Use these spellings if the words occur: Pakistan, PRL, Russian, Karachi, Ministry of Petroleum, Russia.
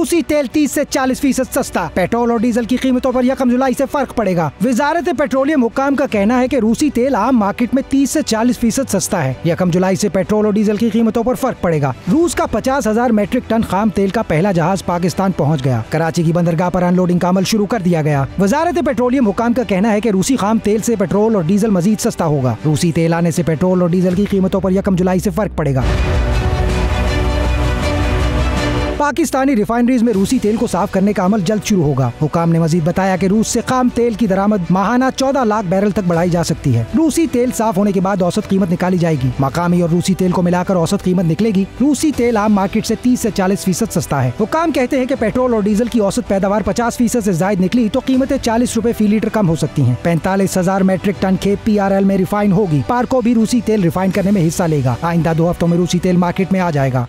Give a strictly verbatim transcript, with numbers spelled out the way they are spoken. रूसी तेल तीस से चालीस फीसद सस्ता। पेट्रोल और डीजल की कीमतों पर यकम जुलाई से फर्क पड़ेगा। वजारत पेट्रोलियम हुकाम का कहना है कि रूसी तेल आम मार्केट में तीस से चालीस फीसद सस्ता है। यकम जुलाई से पेट्रोल और डीजल की कीमतों पर फर्क पड़ेगा। रूस का पचास हजार मेट्रिक टन खाम तेल का पहला जहाज पाकिस्तान पहुँच गया। कराची की बंदरगाह पर अनलोडिंग का अमल शुरू कर दिया गया। वजारत पेट्रोलियम हुकाम का कहना है कि रूसी खाम तेल से पेट्रोल और डीजल मजीद सस्ता होगा। रूसी तेल आने से पेट्रोल और डीजल की कीमतों पर यकम जुलाई से फर्क पड़ेगा। पाकिस्तानी रिफाइनरीज में रूसी तेल को साफ करने का अमल जल्द शुरू होगा। हुकाम ने मजीद बताया कि रूस से खाम तेल की दरामद माहाना चौदह लाख बैरल तक बढ़ाई जा सकती है। रूसी तेल साफ होने के बाद औसत कीमत निकाली जाएगी। मकामी और रूसी तेल को मिलाकर औसत कीमत निकलेगी। रूसी तेल आम मार्केट से तीस से चालीस फीसद सस्ता है। हुकाम कहते हैं कि पेट्रोल और डीजल की औसत पैदावार पचास फीसद से ज्यादा निकली तो कीमतें चालीस रूपए फी लीटर कम हो सकती है। पैंतालीस हजार मेट्रिक टन खेप पी आर एल में रिफाइन होगी। पार्को भी रूसी तेल रिफाइन करने में हिस्सा लेगा। आइंदा दो हफ्तों में रूसी तेल मार्केट में आ जाएगा।